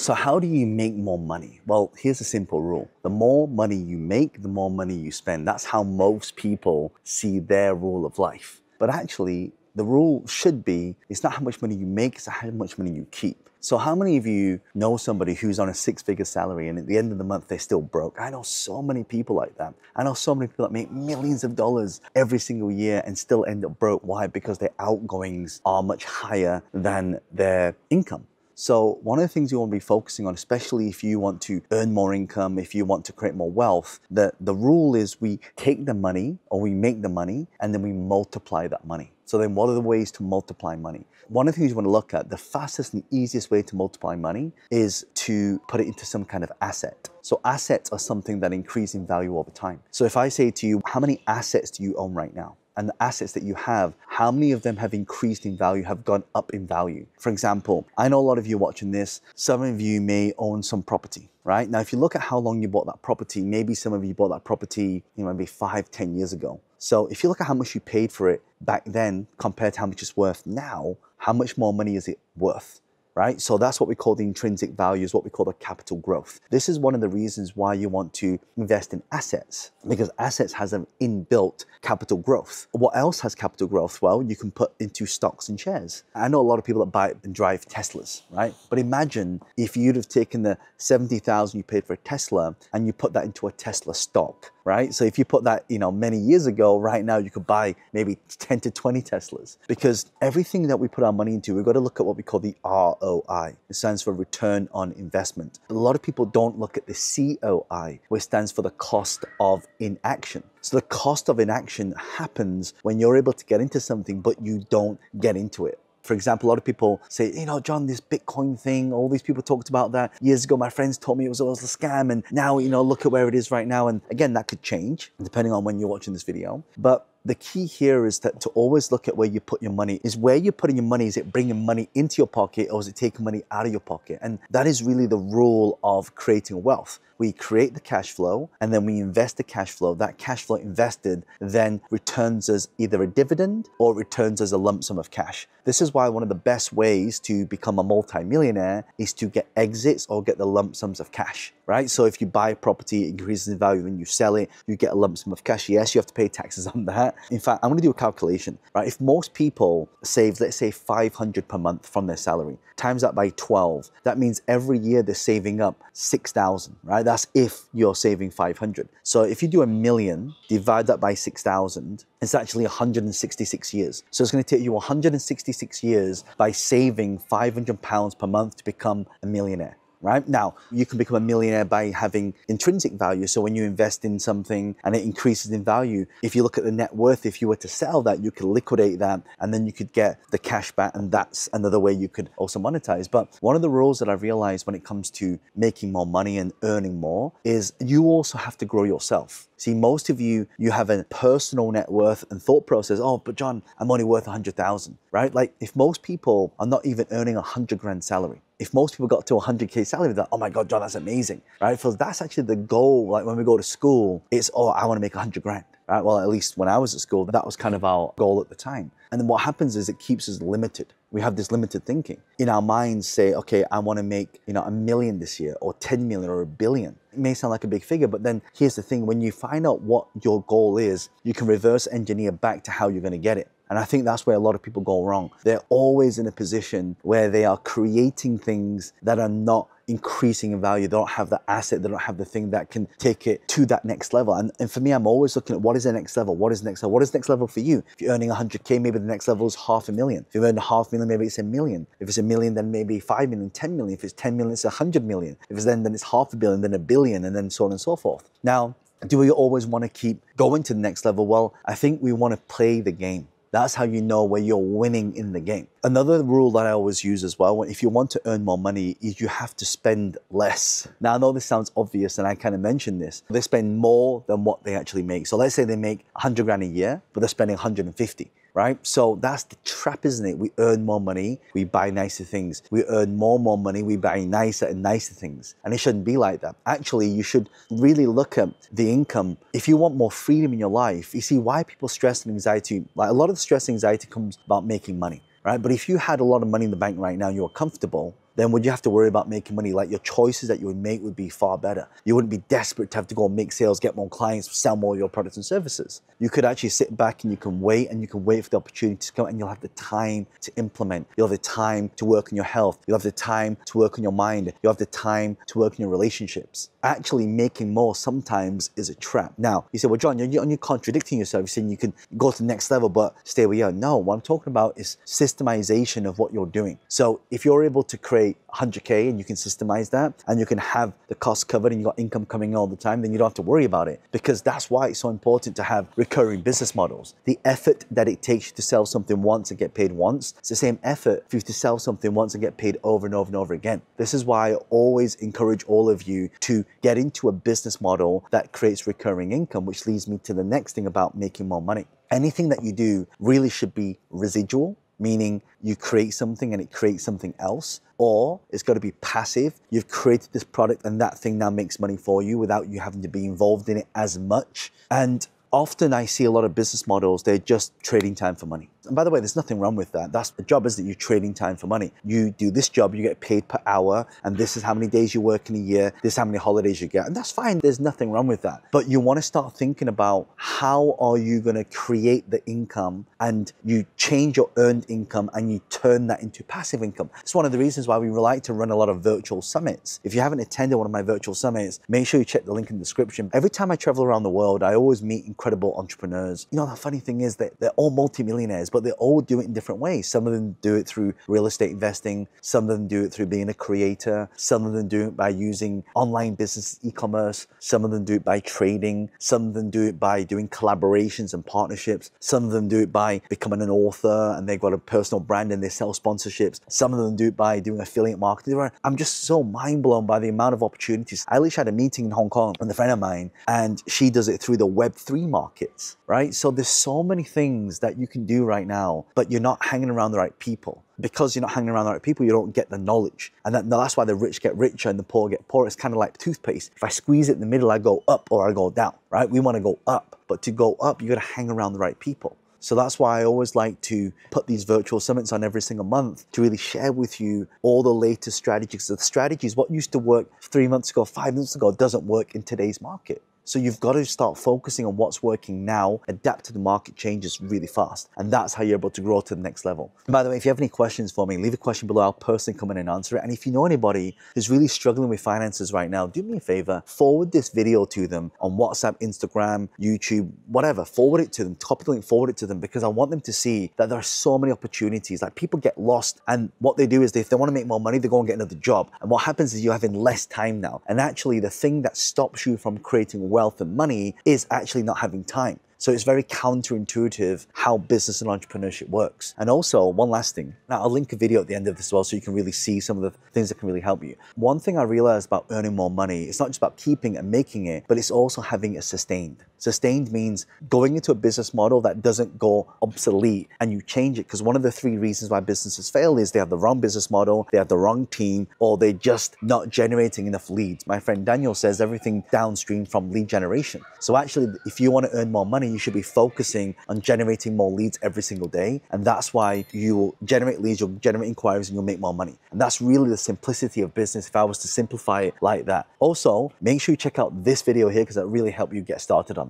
So how do you make more money? Well, here's a simple rule. The more money you make, the more money you spend. That's how most people see their rule of life. But actually, the rule should be, it's not how much money you make, it's how much money you keep. So how many of you know somebody who's on a six-figure salary and at the end of the month they're still broke? I know so many people like that. I know so many people that make millions of dollars every single year and still end up broke. Why? Because their outgoings are much higher than their income. So one of the things you want to be focusing on, especially if you want to earn more income, if you want to create more wealth, the rule is we take the money or we make the money and then we multiply that money. So then what are the ways to multiply money? One of the things you want to look at, the fastest and easiest way to multiply money is to put it into some kind of asset. So assets are something that increase in value over time. So if I say to you, how many assets do you own right now? And the assets that you have, how many of them have increased in value, have gone up in value? For example, I know a lot of you watching this, some of you may own some property, right? Now, if you look at how long you bought that property, maybe some of you bought that property, you know, maybe 5, 10 years ago. So if you look at how much you paid for it back then compared to how much it's worth now, how much more money is it worth? Right? So that's what we call the intrinsic value, is what we call the capital growth. This is one of the reasons why you want to invest in assets, because assets has an inbuilt capital growth. What else has capital growth? Well, you can put into stocks and shares. I know a lot of people that buy and drive Teslas, right? But imagine if you'd have taken the $70,000 you paid for a Tesla and you put that into a Tesla stock, right? So if you put that, you know, many years ago, right now you could buy maybe 10 to 20 Teslas, because everything that we put our money into, we've got to look at what we call the ROI. It stands for return on investment. A lot of people don't look at the COI, which stands for the cost of inaction. So the cost of inaction happens when you're able to get into something, but you don't get into it. For example, a lot of people say, you know, John, this Bitcoin thing, all these people talked about that years ago. My friends told me it was always a scam. And now, you know, look at where it is right now. And again, that could change depending on when you're watching this video. But the key here is that to always look at where you put your money. Is where you're putting your money, is it bringing money into your pocket, or is it taking money out of your pocket? And that is really the rule of creating wealth. We create the cash flow and then we invest the cash flow. That cash flow invested then returns us either a dividend or returns us a lump sum of cash. This is why one of the best ways to become a multimillionaire is to get exits or get the lump sums of cash, right? So if you buy a property, it increases in value, and you sell it, you get a lump sum of cash. Yes, you have to pay taxes on that. In fact, I'm going to do a calculation, right? If most people save, let's say $500 per month from their salary, times that by 12, that means every year they're saving up $6,000, right? That's if you're saving 500. So if you do $1 million, divide that by 6,000, it's actually 166 years. So it's going to take you 166 years by saving £500 per month to become a millionaire. Right? Now, you can become a millionaire by having intrinsic value. So when you invest in something and it increases in value, if you look at the net worth, if you were to sell that, you could liquidate that and then you could get the cash back. And that's another way you could also monetize. But one of the rules that I realized when it comes to making more money and earning more is you also have to grow yourself. See, most of you, you have a personal net worth and thought process. Oh, but John, I'm only worth 100,000, right? Like if most people are not even earning $100,000 salary, if most people got to $100K salary, they're like, oh my God, John, that's amazing, right? So that's actually the goal. Like when we go to school, it's, oh, I want to make $100,000, right? Well, at least when I was at school, that was kind of our goal at the time. And then what happens is it keeps us limited. We have this limited thinking. In our minds say, okay, I want to make, you know, $1 million this year, or 10 million or $1 billion. It may sound like a big figure, but then here's the thing. When you find out what your goal is, you can reverse engineer back to how you're going to get it. And I think that's where a lot of people go wrong. They're always in a position where they are creating things that are not increasing in value. They don't have the asset, they don't have the thing that can take it to that next level. And for me, I'm always looking at what is the next level? What is the next level? What is the next level for you? If you're earning 100K, maybe the next level is $500,000. If you earn $500,000, maybe it's $1 million. If it's $1 million, then maybe $5 million, $10 million. If it's $10 million, it's $100 million. If it's then it's $500 million, then $1 billion, and then so on and so forth. Now, do we always want to keep going to the next level? Well, I think we want to play the game. That's how you know where you're winning in the game. Another rule that I always use as well, if you want to earn more money, is you have to spend less. Now, I know this sounds obvious, and I kind of mentioned this. They spend more than what they actually make. So let's say they make $100,000 a year, but they're spending 150, right? So that's the trap, isn't it? We earn more money, we buy nicer things. We earn more money, we buy nicer and nicer things. And it shouldn't be like that. Actually, you should really look at the income. If you want more freedom in your life, you see why people stress and anxiety, like a lot of stress and anxiety comes about making money, right? But if you had a lot of money in the bank right now, you are comfortable, then would you have to worry about making money? Like, your choices that you would make would be far better. You wouldn't be desperate to have to go and make sales, get more clients, sell more of your products and services. You could actually sit back and you can wait for the opportunity to come, and you'll have the time to implement. You'll have the time to work on your health. You'll have the time to work on your mind. You'll have the time to work on your relationships. Actually making more sometimes is a trap. Now, you say, well, John, you're contradicting yourself. You're saying you can go to the next level, but stay where you are. No, what I'm talking about is systemization of what you're doing. So if you're able to create 100K and you can systemize that, and you can have the cost covered and you got income coming in all the time, then you don't have to worry about it, because that's why it's so important to have recurring business models. The effort that it takes you to sell something once and get paid once, it's the same effort for you to sell something once and get paid over and over and over again. This is why I always encourage all of you to get into a business model that creates recurring income, which leads me to the next thing about making more money. Anything that you do really should be residual, meaning you create something and it creates something else, or it's got to be passive. You've created this product and that thing now makes money for you without you having to be involved in it as much. And often I see a lot of business models, they're just trading time for money. And by the way, there's nothing wrong with that. That's the job, is that you're trading time for money. You do this job, you get paid per hour, and this is how many days you work in a year, this is how many holidays you get, and that's fine. There's nothing wrong with that. But you want to start thinking about how are you going to create the income, and you change your earned income and you turn that into passive income. It's one of the reasons why we like to run a lot of virtual summits. If you haven't attended one of my virtual summits, make sure you check the link in the description. Every time I travel around the world, I always meet incredible entrepreneurs. You know, the funny thing is that they're all multimillionaires, but they all do it in different ways. Some of them do it through real estate investing. Some of them do it through being a creator. Some of them do it by using online business, e-commerce. Some of them do it by trading. Some of them do it by doing collaborations and partnerships. Some of them do it by becoming an author, and they've got a personal brand and they sell sponsorships. Some of them do it by doing affiliate marketing. I'm just so mind blown by the amount of opportunities. I literally had a meeting in Hong Kong with a friend of mine, and she does it through the Web3 markets, right? So there's so many things that you can do right now, but you're not hanging around the right people. Because you're not hanging around the right people, you don't get the knowledge. And that's why the rich get richer and the poor get poorer. It's kind of like toothpaste. If I squeeze it in the middle, I go up or I go down, right? We want to go up, but to go up, you got to hang around the right people. So that's why I always like to put these virtual summits on every single month to really share with you all the latest strategies. So the strategies, what used to work 3 months ago, 5 months ago, doesn't work in today's market. So you've got to start focusing on what's working now, adapt to the market changes really fast. And that's how you're able to grow to the next level. And by the way, if you have any questions for me, leave a question below. I'll personally come in and answer it. And if you know anybody who's really struggling with finances right now, do me a favor, forward this video to them on WhatsApp, Instagram, YouTube, whatever. Forward it to them, copy the link, forward it to them, because I want them to see that there are so many opportunities. Like, people get lost, and what they do is if they want to make more money, they go and get another job. And what happens is you're having less time now. And actually the thing that stops you from creating wealth and money is actually not having time. So it's very counterintuitive how business and entrepreneurship works. And also, one last thing. Now, I'll link a video at the end of this as well, so you can really see some of the things that can really help you. One thing I realized about earning more money, it's not just about keeping and making it, but it's also having it sustained. Sustained means going into a business model that doesn't go obsolete and you change it. Because one of the three reasons why businesses fail is they have the wrong business model, they have the wrong team, or they're just not generating enough leads. My friend Daniel says everything downstream from lead generation. So actually, if you want to earn more money, you should be focusing on generating more leads every single day. And that's why you will generate leads, you'll generate inquiries, and you'll make more money. And that's really the simplicity of business, if I was to simplify it like that. Also, make sure you check out this video here, because that really helped you get started on